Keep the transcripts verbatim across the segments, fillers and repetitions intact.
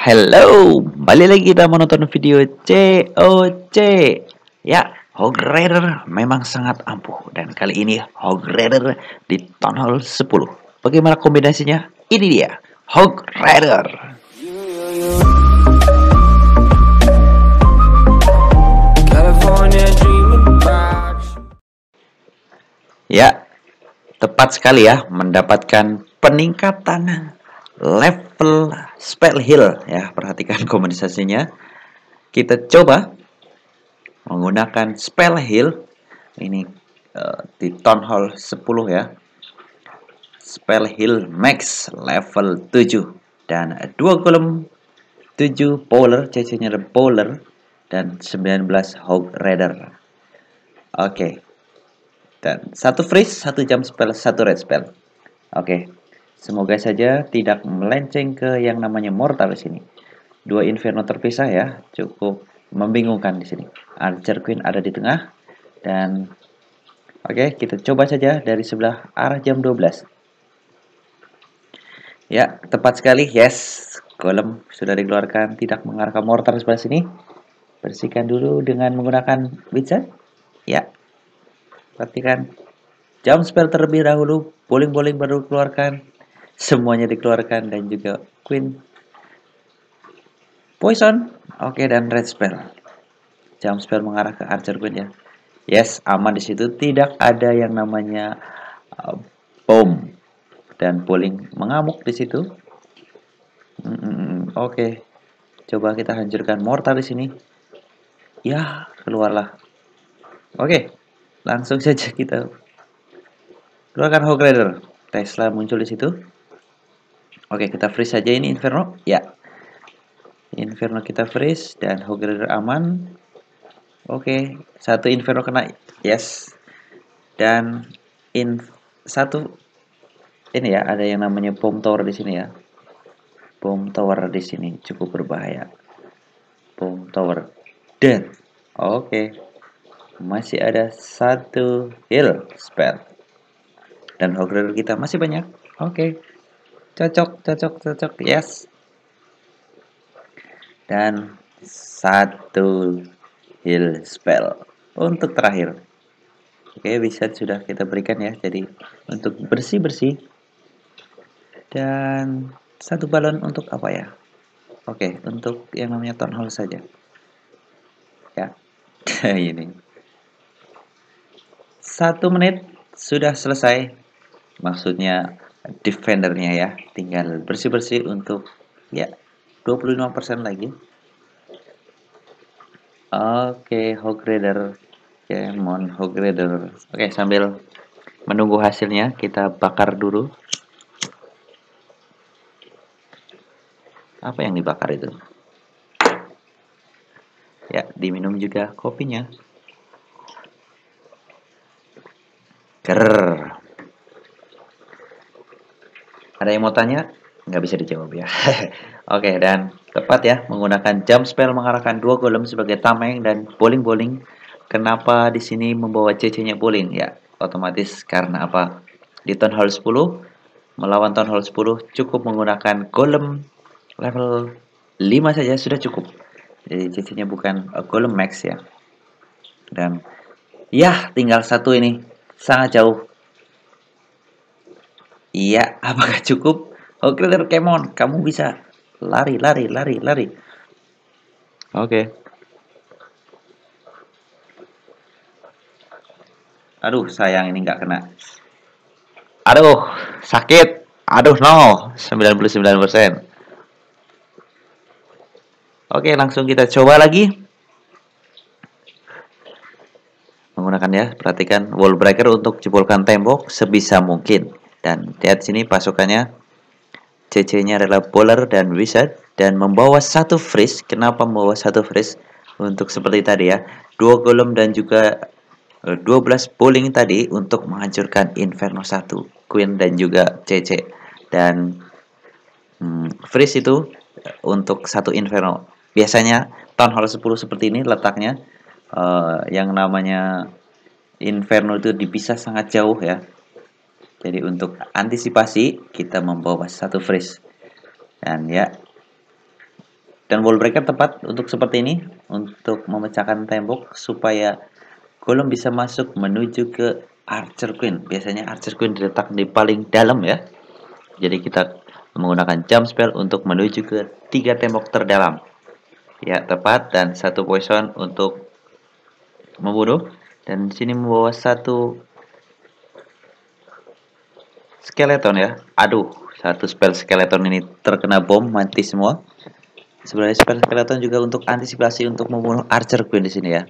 Hello, balik lagi kita menonton video C O C. Ya, Hog Rider memang sangat ampuh. Dan kali ini Hog Rider di Town Hall sepuluh. Bagaimana kombinasinya? Ini dia, Hog Rider. Ya, tepat sekali ya, mendapatkan peningkatan level Spell Hill ya. Perhatikan kombinasinya. Kita coba menggunakan Spell Hill ini uh, di Town Hall sepuluh ya. Spell Hill max level tujuh dan dua Golem, tujuh Polar, C C-nya ada Bowler, dan sembilan belas Hog Rider. Oke. Okay. Dan satu Freeze, satu Jam spell, satu Red spell. Oke. Okay. Semoga saja tidak melenceng ke yang namanya Mortar di sini. Dua Inferno terpisah ya, cukup membingungkan di sini. Archer Queen ada di tengah dan oke, okay, kita coba saja dari sebelah arah jam dua belas. Ya, tepat sekali. Yes, Golem sudah dikeluarkan, tidak mengarah ke Mortar di sebelah sini. Bersihkan dulu dengan menggunakan Wizard. Ya. Perhatikan Jam spell terlebih dahulu, bowling-bowling baru keluarkan. Semuanya dikeluarkan dan juga Queen, Poison, oke, okay, dan Red spell. Jam spell mengarah ke Archer Queen ya. Yes, aman di situ, tidak ada yang namanya uh, bom dan bowling mengamuk di situ. Mm -mm, oke, okay. Coba kita hancurkan Mortar di sini. Ya, keluarlah. Oke, okay. Langsung saja kita keluarkan Hog Rider. Tesla muncul di situ. Oke, kita freeze saja ini Inferno. Ya, Inferno kita freeze dan Hog Rider aman. Oke, satu Inferno kena. Yes. Dan in satu ini ya, ada yang namanya bomb tower di sini ya. Bomb tower di sini cukup berbahaya. Bomb tower. Dan oke, masih ada satu heal spell. Dan Hog Rider kita masih banyak. Oke. Cocok, cocok, cocok, yes. Dan satu heal spell untuk terakhir. Oke, Wizard sudah kita berikan ya. Jadi untuk bersih-bersih. Dan satu balon untuk apa ya? Oke, untuk yang namanya Town Hall saja. Ya, ini. Satu menit sudah selesai. Maksudnya defendernya ya, tinggal bersih-bersih untuk ya dua puluh lima persen lagi. Oke, Hog Rider, Kemon Hog Rider. Oke, sambil menunggu hasilnya kita bakar dulu. Apa yang dibakar itu? Ya, diminum juga kopinya. Ker. Ada yang mau tanya? Nggak bisa dijawab ya. Oke, dan tepat ya, menggunakan jam spell mengarahkan dua Golem sebagai tameng dan bowling-bowling. Kenapa di sini membawa C C-nya bowling? Ya, otomatis karena apa? Di Town Hall sepuluh, melawan Town Hall sepuluh cukup menggunakan Golem level lima saja sudah cukup. Jadi C C-nya bukan uh, Golem max ya. Dan ya, tinggal satu ini. Sangat jauh. Iya, apakah cukup? Oke, Rider Kemon, kamu bisa lari, lari, lari, lari. Oke. Okay. Aduh, sayang ini nggak kena. Aduh, sakit. Aduh, no. sembilan puluh sembilan persen. Oke, okay, langsung kita coba lagi. Menggunakan ya, perhatikan wall breaker untuk jebolkan tembok sebisa mungkin. Dan lihat sini pasukannya, C C-nya adalah Bowler dan Wizard. Dan membawa satu freeze. Kenapa membawa satu freeze? Untuk seperti tadi ya, dua Golem dan juga dua belas bowling tadi untuk menghancurkan Inferno satu, Queen dan juga C C. Dan hmm, freeze itu untuk satu Inferno. Biasanya Town Hall sepuluh seperti ini letaknya, uh, yang namanya Inferno itu dipisah sangat jauh ya. Jadi untuk antisipasi kita membawa satu freeze. Dan ya, Dan wall breaker tepat untuk seperti ini, untuk memecahkan tembok supaya golem bisa masuk menuju ke Archer Queen. Biasanya Archer Queen diletak di paling dalam ya. Jadi kita menggunakan jam spell untuk menuju ke tiga tembok terdalam. Ya, tepat. Dan satu poison untuk membunuh. Dan sini membawa satu skeleton ya. Aduh, satu spell skeleton ini terkena bom, mati semua. Sebenarnya spell skeleton juga untuk antisipasi untuk membunuh Archer Queen di sini ya.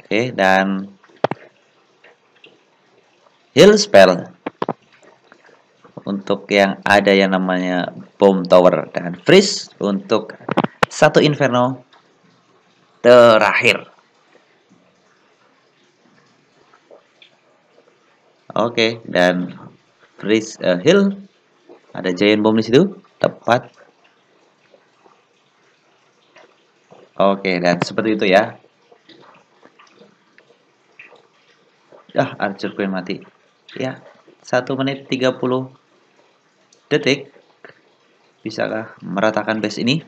Oke, dan heal spell untuk yang ada yang namanya bomb tower, dan freeze untuk satu inferno terakhir. Oke, dan freeze uh, heal ada giant bomb di situ, tepat. Oke, dan seperti itu ya. Ah, Archer Queen mati. Ya, satu menit tiga puluh detik. Bisakah meratakan base ini?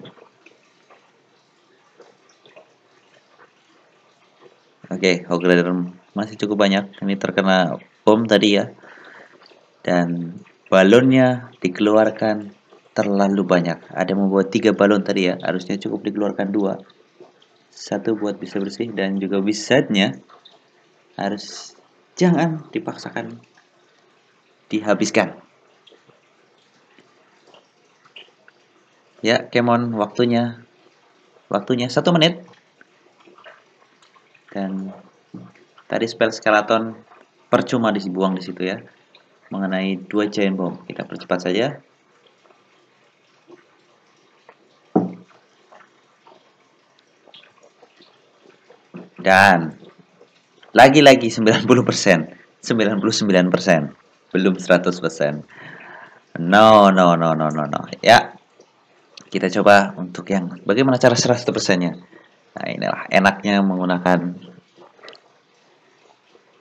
Oke, Hog Rider masih cukup banyak. Ini terkena bom tadi ya. Dan balonnya dikeluarkan terlalu banyak. Ada membuat tiga balon tadi ya. Harusnya cukup dikeluarkan dua. Satu buat bisa bersih, dan juga wizardnya harus jangan dipaksakan dihabiskan. Ya, kemon waktunya. Waktunya satu menit. Dan tadi spell skeleton percuma dibuang di situ ya. Mengenai dua giant bomb, kita percepat saja. Dan lagi-lagi sembilan puluh persen, sembilan puluh sembilan persen, belum seratus persen. No, no, no, no, no, no. Ya, kita coba untuk yang bagaimana cara seratus persennya. Nah, inilah enaknya menggunakan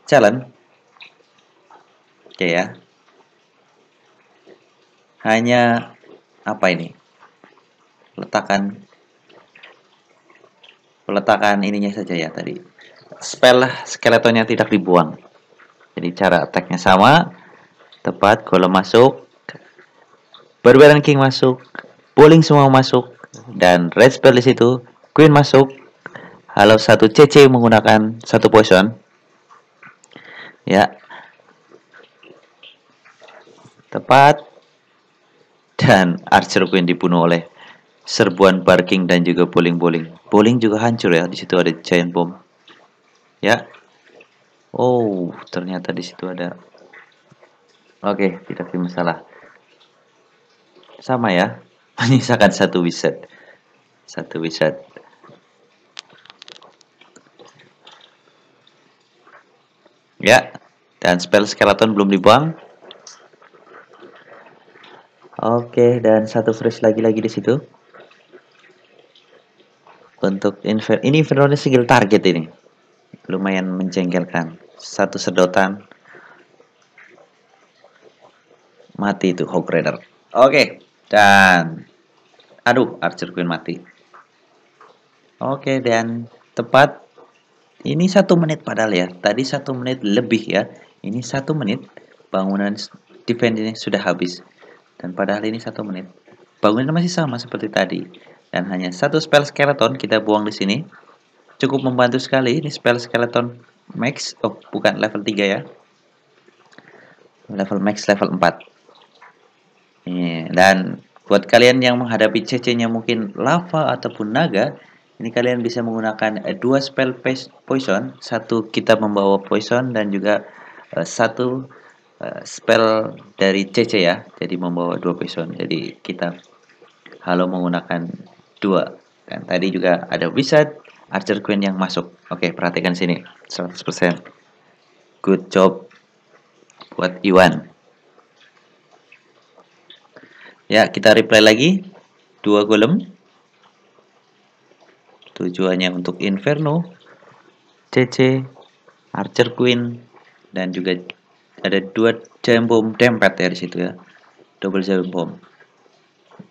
challenge. Oke ya. Hanya apa ini? Letakkan Peletakan ininya saja ya tadi. Spell skeletonnya tidak dibuang. Jadi cara attack-nya sama. Tepat, golem masuk. Barbarian King masuk. Bowling semua masuk. Dan red spell di situ. Queen masuk. Halo satu C C menggunakan satu poison. Ya. Tepat. Dan Archer Queen dibunuh oleh serbuan parking dan juga bowling-bowling. Bowling juga hancur ya, di situ ada giant bomb. Ya. Oh, ternyata di situ ada. Oke, okay, tidak ada masalah. Sama ya. Menyisakan satu wizard. Satu wizard. Ya, dan spell skeleton belum dibuang. Oke, okay, dan satu freeze lagi-lagi di situ. Untuk Inferno, ini Inferno single target ini. Lumayan menjengkelkan. Satu sedotan. Mati itu Hog Rider. Oke, dan aduh, Archer Queen mati. Oke, dan tepat. Ini satu menit padahal ya. Tadi satu menit lebih ya. Ini satu menit. Bangunan defense-nya sudah habis. Dan padahal ini satu menit. Bangunan masih sama seperti tadi. Dan hanya satu spell skeleton kita buang di sini. Cukup membantu sekali. Ini spell skeleton max. Oh, bukan level tiga ya. Level max level empat. Ini. Dan buat kalian yang menghadapi C C-nya mungkin lava ataupun naga, ini kalian bisa menggunakan dua spell poison. Satu kita membawa poison dan juga uh, satu uh, spell dari C C ya. Jadi membawa dua poison. Jadi kita halo menggunakan dua. Dan tadi juga ada wizard Archer Queen yang masuk. Oke, perhatikan sini. seratus persen. Good job buat Iwan. Ya, kita replay lagi. Dua golem. Tujuannya untuk Inferno, C C, Archer Queen, dan juga ada dua jam bomb dempet ya di situ ya. Double jam bomb.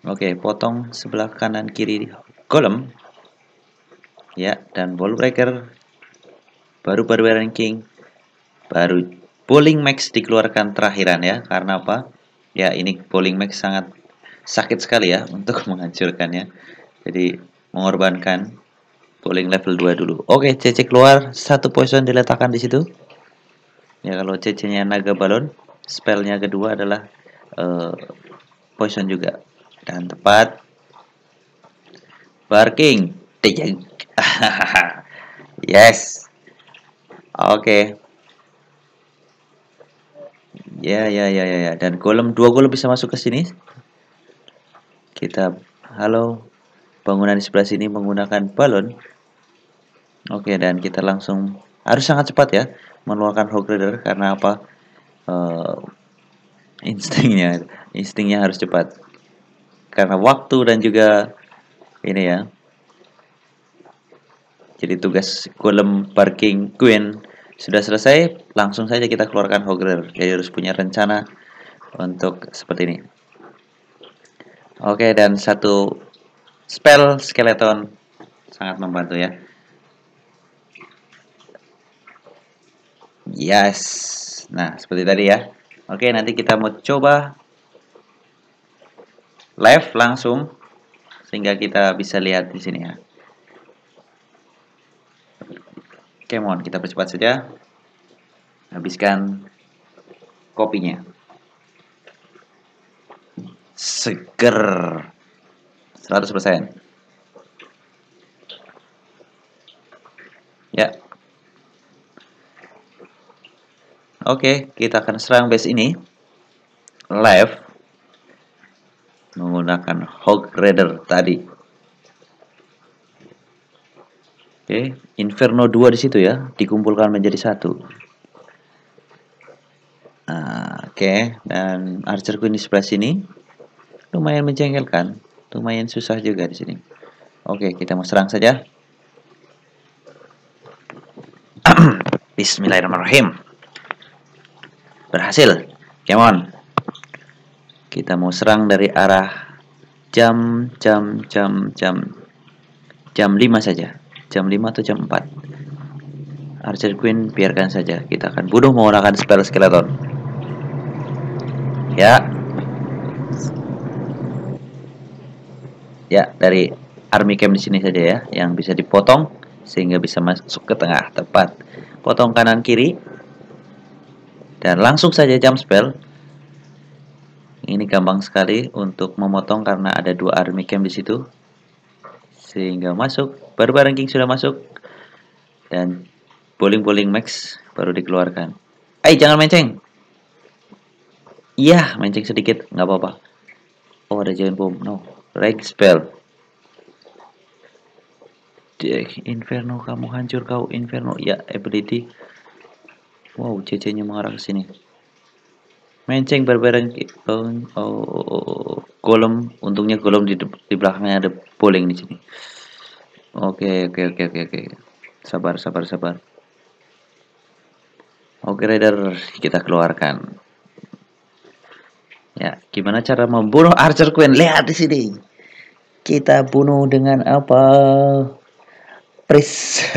Oke, potong sebelah kanan kiri Golem. Ya, dan Wall breaker. Baru Barbarian King. Baru Bowling Max dikeluarkan terakhiran ya. Karena apa? Ya, ini Bowling Max sangat sakit sekali ya untuk menghancurkannya. Jadi mengorbankan Bowling level dua dulu. Oke, C C keluar, satu poison diletakkan di situ. Ya, kalau C C-nya naga balon, spellnya kedua adalah uh, poison juga. Dan tepat barking. Yes. Oke. Okay. Ya, ya, ya, ya, ya. Dan golem, dua golem bisa masuk ke sini. Kita halo bangunan di sebelah sini menggunakan balon. Oke, okay, dan kita langsung harus sangat cepat ya mengeluarkan Hog Rider karena apa? Uh, instingnya, instingnya harus cepat. Karena waktu dan juga ini ya. Jadi tugas Golem Barking Queen sudah selesai, langsung saja kita keluarkan Hog Rider. Jadi harus punya rencana untuk seperti ini. Oke, dan satu spell Skeleton sangat membantu ya. Yes. Nah, seperti tadi ya. Oke, nanti kita mau coba live langsung sehingga kita bisa lihat di sini ya. Come on, kita percepat saja. Habiskan kopinya. Seger. seratus persen. Ya. Oke, kita akan serang base ini live menggunakan Hog Rider tadi. Oke, Inferno dua di situ ya, dikumpulkan menjadi satu. Nah, oke, dan Archer Queen di sebelah sini lumayan menjengkelkan, lumayan susah juga di sini. Oke, kita mau serang saja. Bismillahirrahmanirrahim. Berhasil. Come on. Kita mau serang dari arah jam jam jam jam jam lima saja. Jam lima atau jam empat. Archer Queen biarkan saja. Kita akan bunuh menggunakan spell Skeleton. Ya. Ya, dari Army Camp di sini saja ya yang bisa dipotong sehingga bisa masuk ke tengah tepat. Potong kanan kiri. Dan langsung saja jam spell. Ini gampang sekali untuk memotong karena ada dua Army Camp di situ. Sehingga masuk, Barbarian King sudah masuk. Dan bowling-bowling max baru dikeluarkan. Eh, jangan menceng. Iya, menceng sedikit, nggak apa-apa. Oh, ada Giant Bomb. No, Rage spell. Dek, Inferno, kamu hancur kau Inferno. Ya, ability. Wow, C C-nya mengarah ke sini. Menceng Barbarian King, oh, oh, oh, Golem, untungnya Golem di, di belakangnya ada bowling di sini. Oke, oke, oke, oke, oke. Sabar, sabar, sabar. Oke, Rider, kita keluarkan. Ya, gimana cara membunuh Archer Queen? Lihat di sini. Kita bunuh dengan apa? Freeze.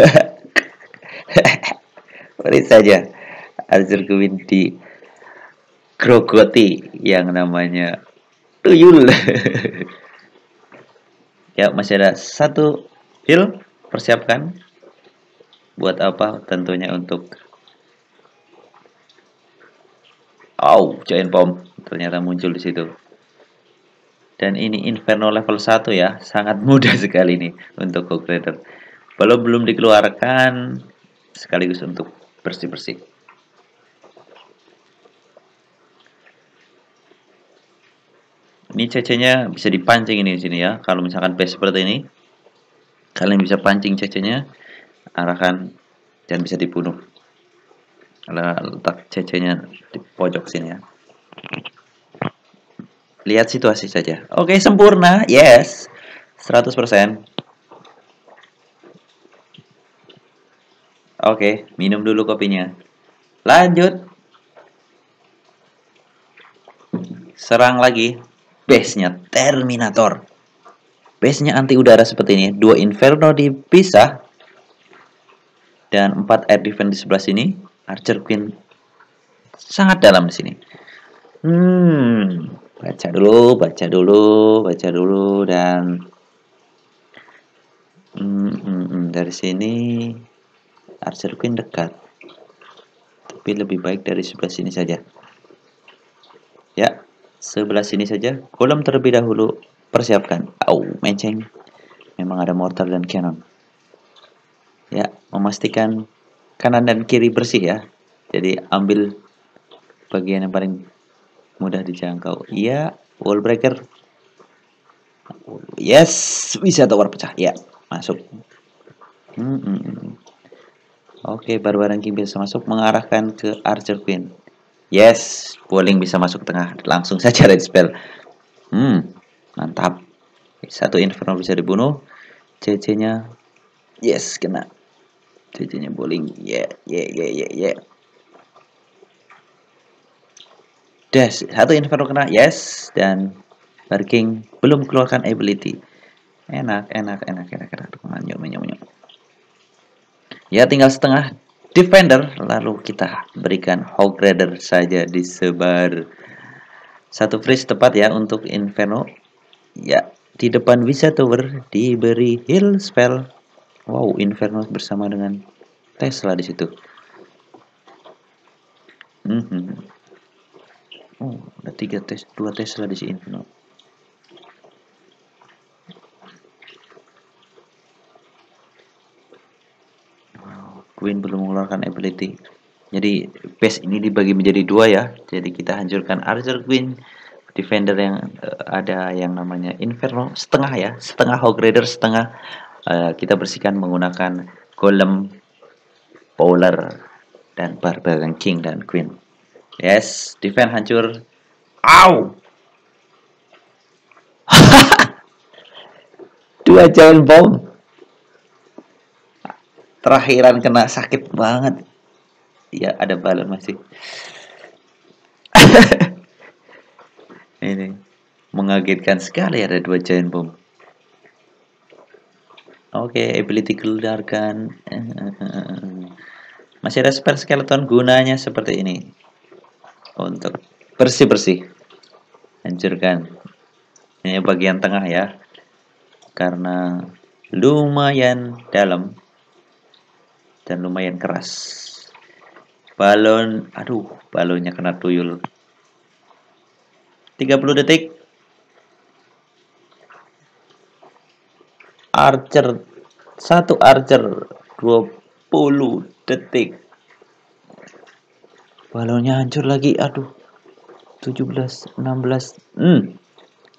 Freeze saja. Archer Queen di grogoti yang namanya tuyul. Ya, masih ada satu heal, persiapkan buat apa? Tentunya untuk oh, Giant Bomb ternyata muncul di situ. Dan ini Inferno level satu ya, sangat mudah sekali nih untuk Hog Rider. Belum belum dikeluarkan sekaligus untuk bersih-bersih. Ini C C-nya bisa dipancing ini di sini ya. Kalau misalkan base seperti ini, kalian bisa pancing C C-nya, arahkan dan bisa dibunuh. Letak C C-nya di pojok sini ya. Lihat situasi saja. Oke, sempurna. Yes. seratus persen. Oke, minum dulu kopinya. Lanjut. Serang lagi. base-nya Terminator. Base-nya anti udara seperti ini. Dua Inferno dipisah. Dan empat air defense di sebelah sini. Archer Queen sangat dalam di sini. Hmm, baca dulu, baca dulu, baca dulu dan hmm, hmm, hmm. dari sini Archer Queen dekat. Tapi lebih baik dari sebelah sini saja. Ya, sebelah sini saja. Golem terlebih dahulu persiapkan. Au, menceng. Memang ada mortar dan cannon. Ya, memastikan kanan dan kiri bersih ya. Jadi ambil bagian yang paling mudah dijangkau. Iya, wall breaker. Yes, bisa tower pecah. Ya, masuk. Hmm, hmm, hmm. Oke, Barbarian King bisa masuk, mengarahkan ke Archer Queen. Yes, bowling bisa masuk tengah. Langsung saja red spell. Hmm, mantap. Satu Inferno bisa dibunuh. C C-nya, yes, kena. C C-nya bowling. Ya, yeah, ya, yeah, ya, yeah, ya, yeah. ya. Dash, satu Inferno kena. Yes, dan Barking belum keluarkan ability. Enak, enak, enak, enak, enak. Menyok, menyok, menyok. Ya, tinggal setengah defender. Lalu kita berikan Hog Rider saja disebar. Satu freeze tepat ya untuk Inferno. Ya, di depan Wizard Tower diberi heal spell. Wow, Inferno bersama dengan Tesla di situ. Mm-hmm. Oh, ada tiga tes, dua Tesla di sini. No. Wow, Queen belum mengeluarkan ability. Jadi base ini dibagi menjadi dua ya. Jadi kita hancurkan Archer Queen, defender yang uh, ada yang namanya Inferno setengah ya, setengah Hog Rider, setengah. Uh, kita bersihkan menggunakan Golem, Polar, dan Barbarian King dan Queen. Yes, defense hancur. Au! Dua Giant Bomb. Terakhiran kena, sakit banget. Iya, ada balon masih. Ini mengagetkan sekali, ada dua Giant Bomb. Oke, okay, ability keluarkan. Masih ada spell skeleton, gunanya seperti ini. Untuk bersih-bersih. Hancurkan. Ini bagian tengah ya. Karena lumayan dalam. Dan lumayan keras. Balon, aduh, balonnya kena tuyul. tiga puluh detik. Archer, satu Archer, dua puluh detik. Balonnya hancur lagi, aduh. tujuh belas, enam belas. Hmm.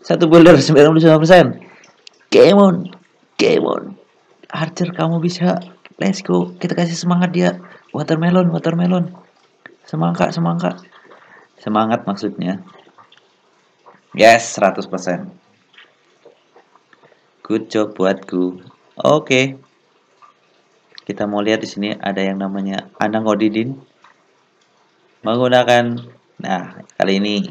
Satu Bowler sembilan puluh sembilan persen. Game on, game on. Archer, kamu bisa. Let's go. Kita kasih semangat dia. Watermelon, watermelon. Semangka, semangka. Semangat maksudnya. Yes, seratus persen. Good job buatku. Oke. Okay. Kita mau lihat di sini ada yang namanya Anang Odidin menggunakan, nah, kali ini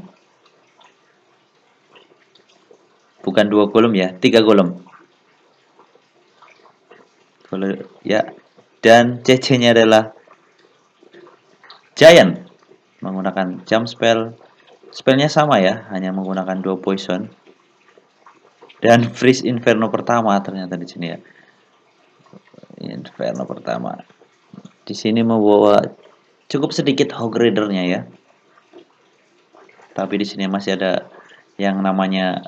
bukan dua golem ya, tiga golem. Kalau ya, dan C C-nya adalah Giant menggunakan jam spell. Spellnya sama ya, hanya menggunakan dua poison. Dan freeze Inferno pertama ternyata di sini ya. Inferno pertama. Di sini membawa cukup sedikit Hog Rider-nya ya. Tapi di sini masih ada yang namanya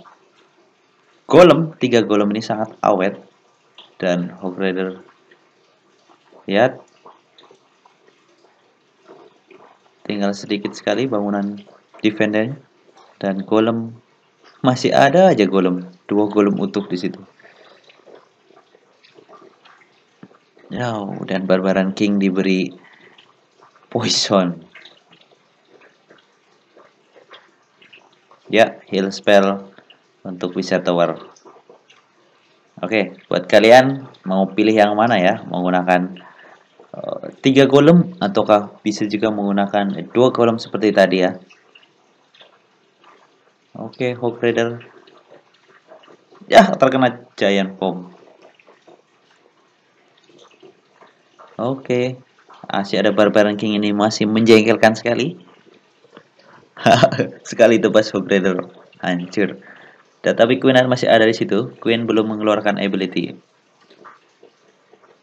Golem. Tiga Golem ini sangat awet dan Hog Rider. Lihat. Tinggal sedikit sekali bangunan defender dan Golem. Masih ada aja golem, dua golem utuh di situ. Wow, dan Barbarian King diberi poison. Ya, heal spell untuk Wizard Tower. Oke, buat kalian mau pilih yang mana ya? Menggunakan uh, tiga golem ataukah bisa juga menggunakan dua golem seperti tadi ya? Oke, Hog Rider. Ya, terkena Giant Bomb. Oke, masih ada Barbarian King ini masih menjengkelkan sekali. Sekali tebas Hog Rider, hancur. Tetapi Queen masih ada di situ. Queen belum mengeluarkan ability.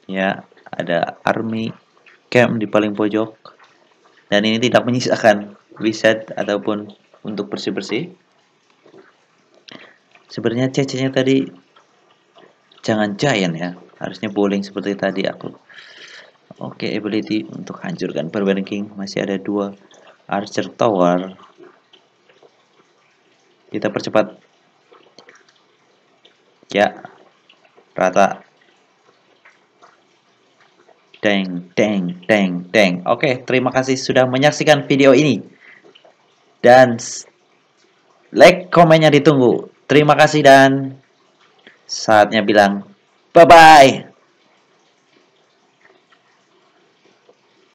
Ya, ada Army Camp di paling pojok. Dan ini tidak menyisakan Wizard ataupun untuk bersih-bersih. Sebenarnya C C-nya tadi jangan Giant ya. Harusnya bowling seperti tadi aku. Oke, okay, ability untuk hancurkan Barbarian King. Masih ada dua Archer Tower. Kita percepat. Ya, rata. Deng, deng, deng, deng. Oke, okay, terima kasih sudah menyaksikan video ini. Dan like, komennya ditunggu. Terima kasih dan saatnya bilang bye-bye.